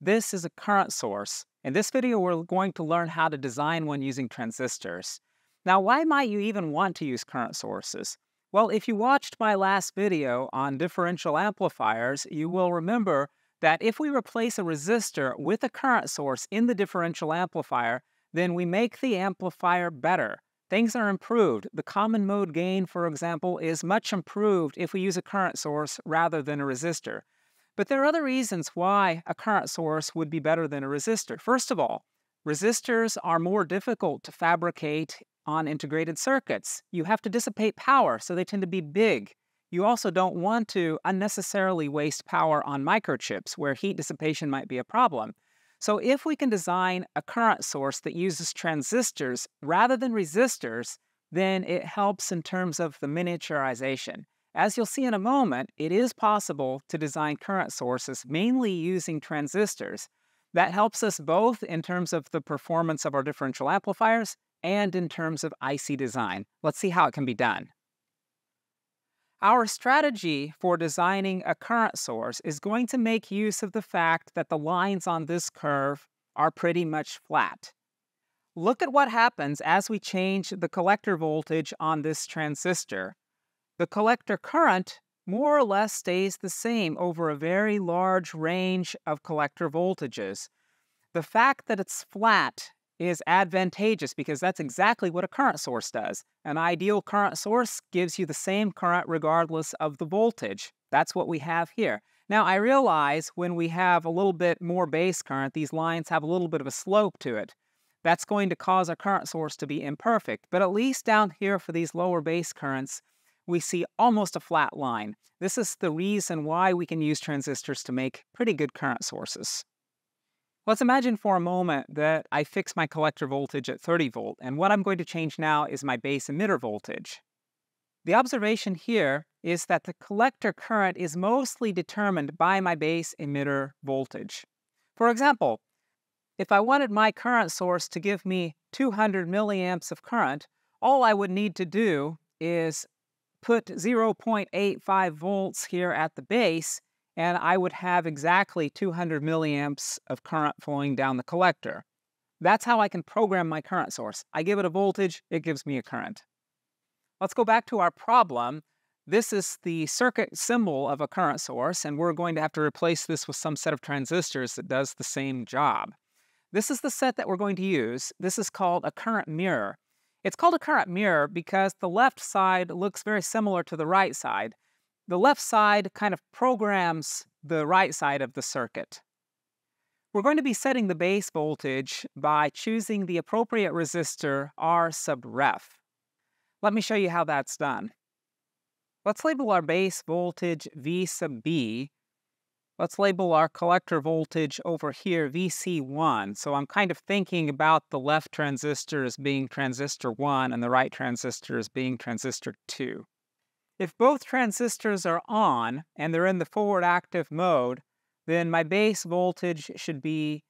This is a current source. In this video, we're going to learn how to design one using transistors. Now, why might you even want to use current sources? Well, if you watched my last video on differential amplifiers, you will remember that if we replace a resistor with a current source in the differential amplifier, then we make the amplifier better. Things are improved. The common mode gain, for example, is much improved if we use a current source rather than a resistor. But there are other reasons why a current source would be better than a resistor. First of all, resistors are more difficult to fabricate on integrated circuits. You have to dissipate power, so they tend to be big. You also don't want to unnecessarily waste power on microchips, where heat dissipation might be a problem. So if we can design a current source that uses transistors rather than resistors, then it helps in terms of the miniaturization. As you'll see in a moment, it is possible to design current sources mainly using transistors. That helps us both in terms of the performance of our differential amplifiers and in terms of IC design. Let's see how it can be done. Our strategy for designing a current source is going to make use of the fact that the lines on this curve are pretty much flat. Look at what happens as we change the collector voltage on this transistor. The collector current more or less stays the same over a very large range of collector voltages. The fact that it's flat is advantageous because that's exactly what a current source does. An ideal current source gives you the same current regardless of the voltage. That's what we have here. Now, I realize when we have a little bit more base current, these lines have a little bit of a slope to it. That's going to cause our current source to be imperfect, but at least down here for these lower base currents, we see almost a flat line. This is the reason why we can use transistors to make pretty good current sources. Let's imagine for a moment that I fix my collector voltage at 30 volt, and what I'm going to change now is my base emitter voltage. The observation here is that the collector current is mostly determined by my base emitter voltage. For example, if I wanted my current source to give me 200 milliamps of current, all I would need to do is put 0.85 volts here at the base, and I would have exactly 200 milliamps of current flowing down the collector. That's how I can program my current source. I give it a voltage, it gives me a current. Let's go back to our problem. This is the circuit symbol of a current source, and we're going to have to replace this with some set of transistors that does the same job. This is the set that we're going to use. This is called a current mirror. It's called a current mirror because the left side looks very similar to the right side. The left side kind of programs the right side of the circuit. We're going to be setting the base voltage by choosing the appropriate resistor R sub ref. Let me show you how that's done. Let's label our base voltage V sub B. Let's label our collector voltage over here VC1. So I'm kind of thinking about the left transistor as being transistor 1 and the right transistor as being transistor 2. If both transistors are on, and they're in the forward active mode, then my base voltage should be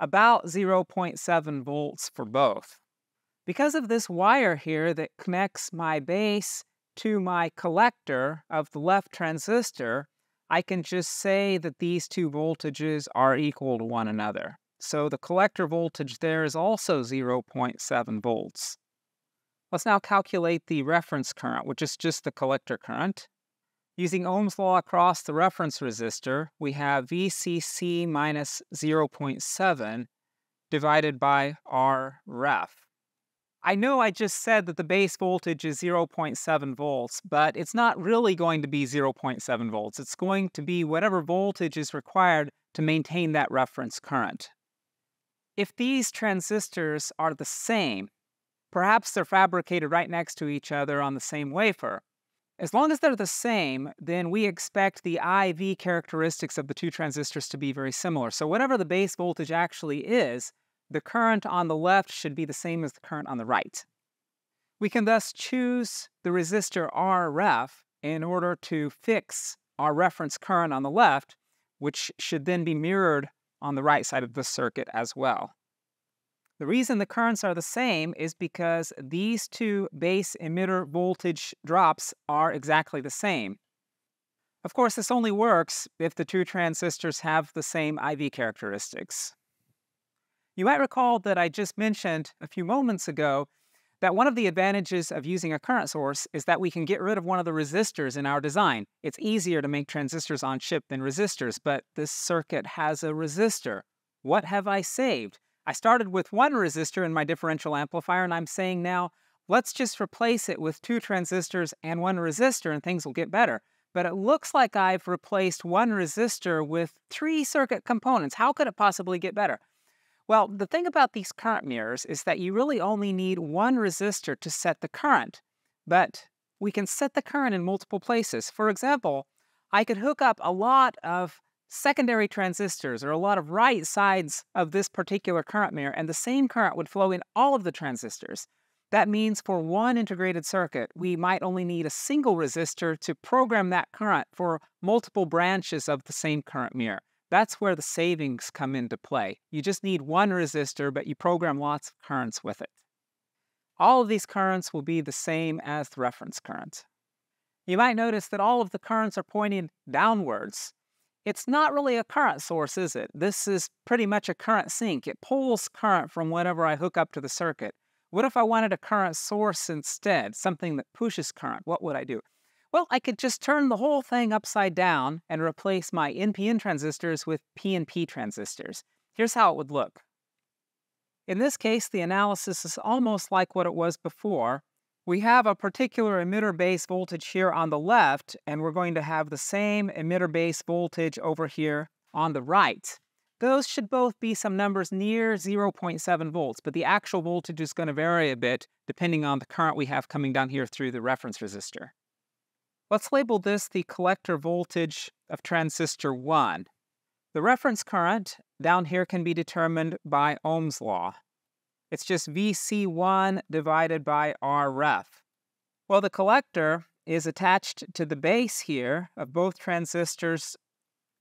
about 0.7 volts for both. Because of this wire here that connects my base to my collector of the left transistor, I can just say that these two voltages are equal to one another. So the collector voltage there is also 0.7 volts. Let's now calculate the reference current, which is just the collector current. Using Ohm's law across the reference resistor, we have VCC minus 0.7 divided by R ref. I know I just said that the base voltage is 0.7 volts, but it's not really going to be 0.7 volts. It's going to be whatever voltage is required to maintain that reference current. If these transistors are the same, perhaps they're fabricated right next to each other on the same wafer. As long as they're the same, then we expect the IV characteristics of the two transistors to be very similar. So whatever the base voltage actually is, the current on the left should be the same as the current on the right. We can thus choose the resistor Rref in order to fix our reference current on the left, which should then be mirrored on the right side of the circuit as well. The reason the currents are the same is because these two base emitter voltage drops are exactly the same. Of course, this only works if the two transistors have the same IV characteristics. You might recall that I just mentioned a few moments ago that one of the advantages of using a current source is that we can get rid of one of the resistors in our design. It's easier to make transistors on chip than resistors, but this circuit has a resistor. What have I saved? I started with one resistor in my differential amplifier, and I'm saying now, let's just replace it with two transistors and one resistor, and things will get better. But it looks like I've replaced one resistor with three circuit components. How could it possibly get better? Well, the thing about these current mirrors is that you really only need one resistor to set the current, but we can set the current in multiple places. For example, I could hook up a lot of secondary transistors or a lot of right sides of this particular current mirror, and the same current would flow in all of the transistors. That means for one integrated circuit, we might only need a single resistor to program that current for multiple branches of the same current mirror. That's where the savings come into play. You just need one resistor, but you program lots of currents with it. All of these currents will be the same as the reference current. You might notice that all of the currents are pointed downwards. It's not really a current source, is it? This is pretty much a current sink. It pulls current from whatever I hook up to the circuit. What if I wanted a current source instead, something that pushes current? What would I do? Well, I could just turn the whole thing upside down and replace my NPN transistors with PNP transistors. Here's how it would look. In this case, the analysis is almost like what it was before. We have a particular emitter-base voltage here on the left, and we're going to have the same emitter-base voltage over here on the right. Those should both be some numbers near 0.7 volts, but the actual voltage is going to vary a bit depending on the current we have coming down here through the reference resistor. Let's label this the collector voltage of transistor 1. The reference current down here can be determined by Ohm's law. It's just VC1 divided by Ref. Well, the collector is attached to the base here of both transistors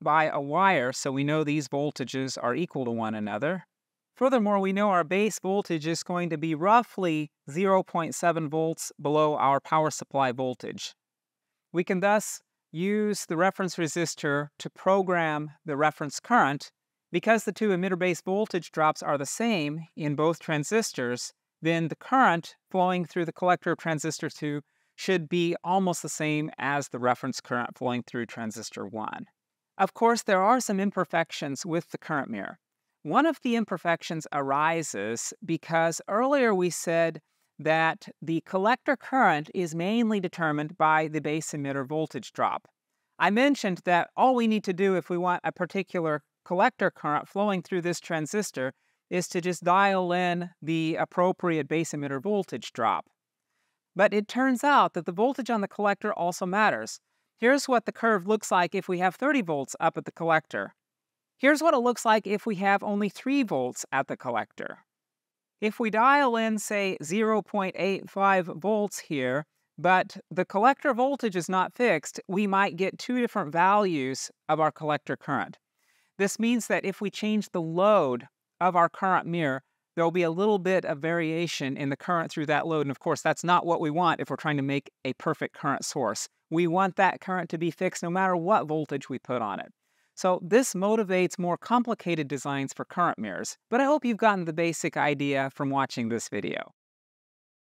by a wire, so we know these voltages are equal to one another. Furthermore, we know our base voltage is going to be roughly 0.7 volts below our power supply voltage. We can thus use the reference resistor to program the reference current. Because the two emitter-base voltage drops are the same in both transistors, then the current flowing through the collector of transistor 2 should be almost the same as the reference current flowing through transistor 1. Of course, there are some imperfections with the current mirror. One of the imperfections arises because earlier we said that the collector current is mainly determined by the base emitter voltage drop. I mentioned that all we need to do if we want a particular collector current flowing through this transistor is to just dial in the appropriate base emitter voltage drop. But it turns out that the voltage on the collector also matters. Here's what the curve looks like if we have 30 volts up at the collector. Here's what it looks like if we have only 3 volts at the collector. If we dial in, say, 0.85 volts here, but the collector voltage is not fixed, we might get two different values of our collector current. This means that if we change the load of our current mirror, there'll be a little bit of variation in the current through that load. And of course, that's not what we want if we're trying to make a perfect current source. We want that current to be fixed no matter what voltage we put on it. So this motivates more complicated designs for current mirrors, but I hope you've gotten the basic idea from watching this video.